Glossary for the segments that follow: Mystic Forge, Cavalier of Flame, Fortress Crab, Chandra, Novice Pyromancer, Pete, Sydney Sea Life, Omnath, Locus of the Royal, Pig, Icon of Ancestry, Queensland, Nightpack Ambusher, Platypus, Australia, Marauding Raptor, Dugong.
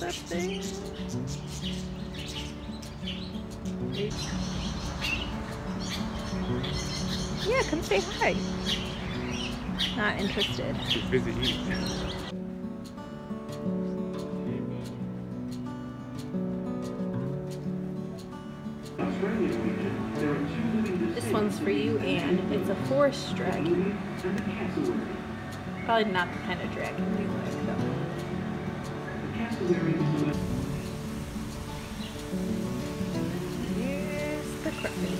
that thing. Yeah, come say hi. Not interested. She's busy eating. This one's for you, and it's a forest dragon. Probably not the kind of dragon we like, though. Here's the crappie.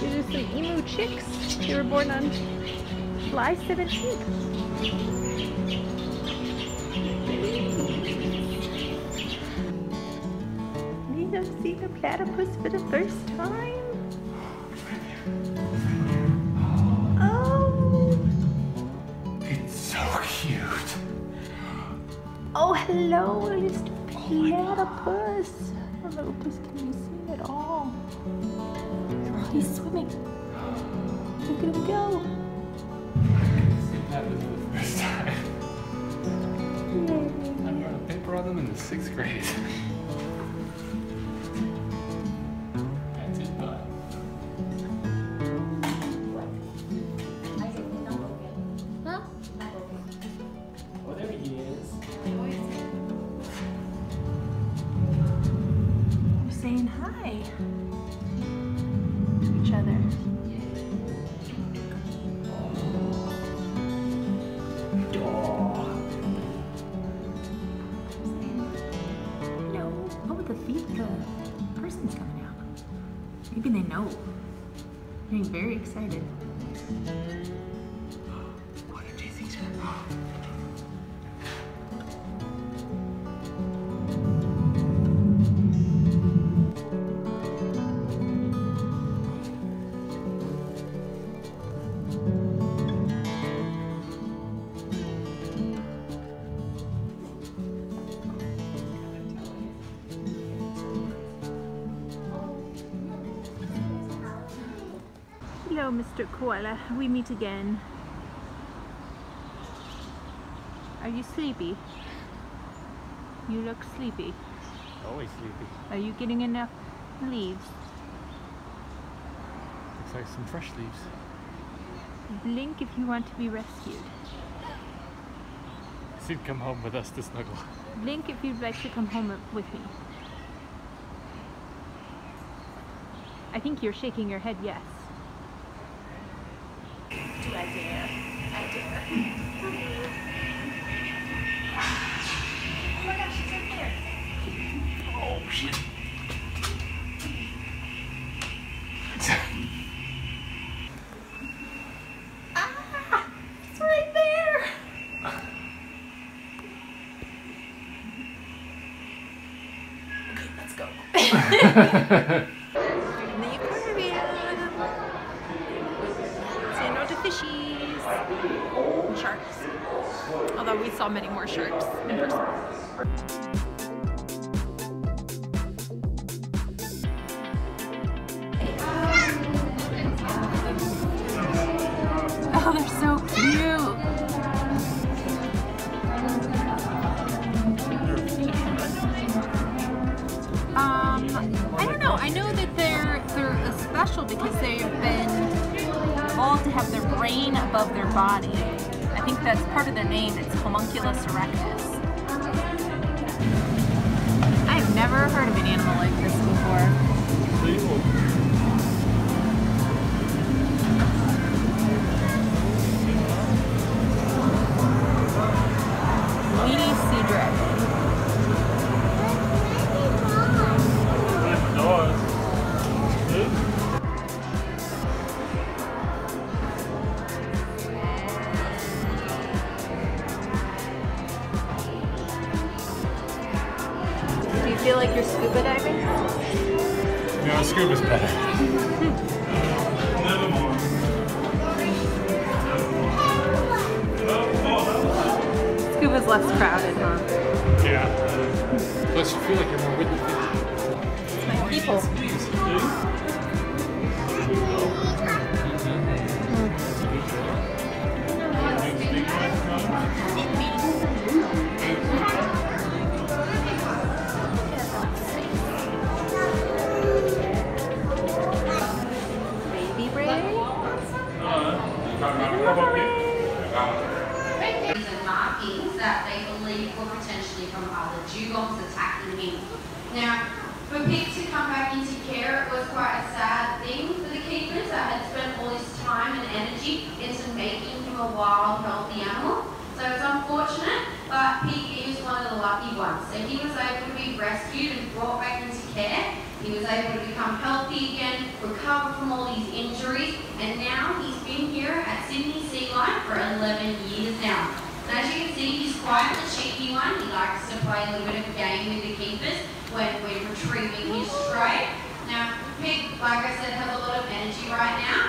These are some emu chicks. They were born on July 17th. I've seen a platypus for the first time. Oh! It's so cute. Oh, hello, it's a platypus. Oh, little puss, can you see at all? Oh, he's swimming. Look at him go. This time. I wrote a paper on them in the 6th grade. Maybe they know. I'm very excited. What are these things? Hello, Mr. Koala. We meet again. Are you sleepy? You look sleepy. Always sleepy. Are you getting enough leaves? Looks like some fresh leaves. Blink if you want to be rescued. Sid, come home with us to snuggle. Blink if you'd like to come home with me. I think you're shaking your head yes. I dare. I dare. Oh my gosh, she's right there. Oh shit. Ah! It's right there! Okay, let's go. And the aquarium. Say no to fishies, sharks, although we saw many more sharks in person. Above their body. I think that's part of their name. It's homunculus erectus. I've never heard of an animal like this before. Weedy sea dragon. Your scuba diving? No, scuba's better. Never more. Scuba's less crowded, huh? Yeah. Plus, you feel like you're more with the people. It's my people. Mm-hmm. Things and markings that they believe were potentially from other dugongs attacking him. Now, for Pig to come back into care, it was quite a sad thing for the keepers that had spent all this time and energy into making him a wild, healthy animal. So it's unfortunate, but Pete is one of the lucky ones. So he was able to be rescued and brought back into care. He was able to become healthy again, recover from all these injuries, and now he's been here at Sydney Sea Life for 11 years now. And as you can see, he's quite the cheeky one. He likes to play a little bit of a game with the keepers when we're retrieving his tray. Now, Pig, like I said, has a lot of energy right now.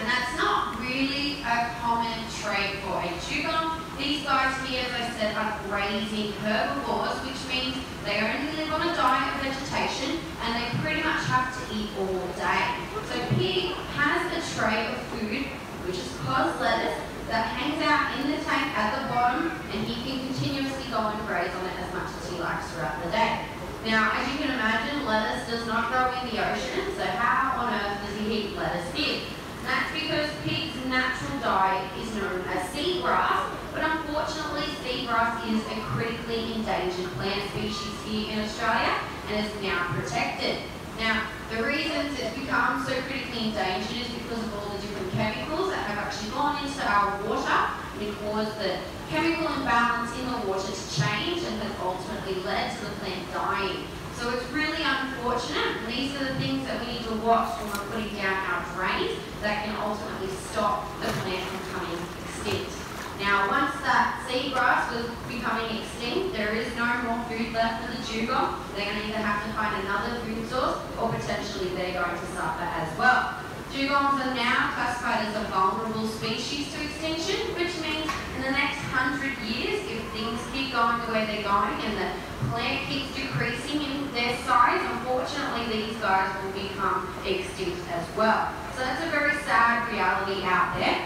And that's not really a common trait for a dugong. These guys here, as I said, are grazing herbivores, which means they only live on a diet of vegetation and they pretty much have to eat all day. So Pig has a tray of food, which is cos lettuce, that hangs out in the tank at the bottom, and he can continuously go and graze on it as much as he likes throughout the day. Now, as you can imagine, lettuce does not grow in the ocean, so how on earth does he eat lettuce here? That's because Pig's natural diet is known as seagrass, but unfortunately seagrass is a critically endangered plant species here in Australia and is now protected. Now, the reasons it's become so critically endangered is because of all the different chemicals that have actually gone into our water and caused the chemical imbalance in the water to change and has ultimately led to the plant dying. So it's really unfortunate. These are the things that we need to watch when we're putting down our drains that can ultimately stop the plant from coming extinct. Now, once that seagrass was becoming extinct, there is no more food left for the dugong. They're going to either have to find another food source or potentially they're going to suffer as well. Dugongs are now classified as a vulnerable species to extinction, which means in the next 100 years, if things keep going the way they're going and the plant keeps decreasing in their size, unfortunately these guys will become extinct as well. So that's a very sad reality out there.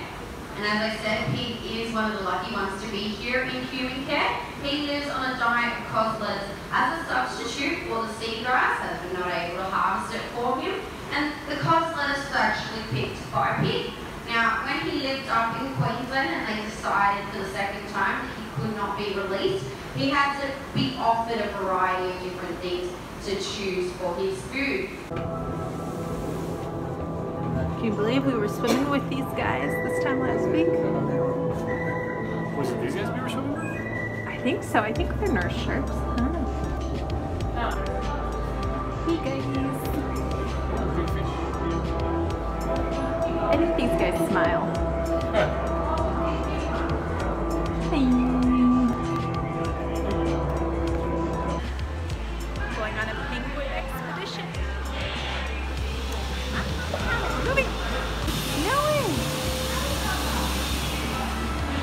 And as I said, Pig is one of the lucky ones to be here in human care. He lives on a diet of cos lettuce as a substitute for the seagrass, as we're not able to harvest it for him. And the cos lettuce was actually picked by Pig. Now, when he lived up in Queensland and they decided for the second time that he could not be released, he had to be offered a variety of different things to choose for his food. Can you believe we were swimming with these guys this time last week? Was it these guys we were swimming with? I think so. I think they're nurse sharks. Hey guys. I think these guys smile. Hey. Going on a penguin expedition. Moving. No way.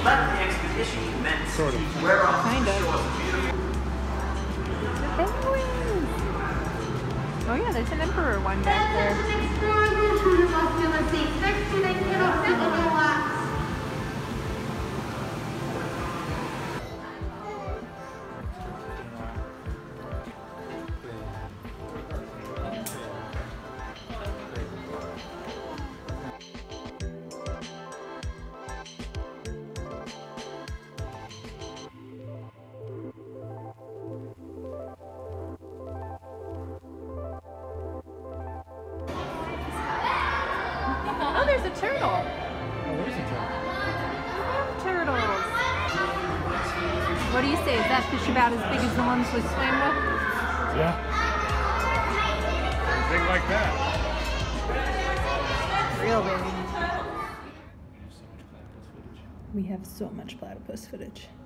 Let the expedition commence. Sort of. Where are penguins? Oh yeah, there's an emperor one back there. There's a turtle. Oh, there's a turtle. I love turtles. What do you say? Is that fish about as big as the ones we swam with? Yeah. Big like that. Real baby. We have so much platypus footage.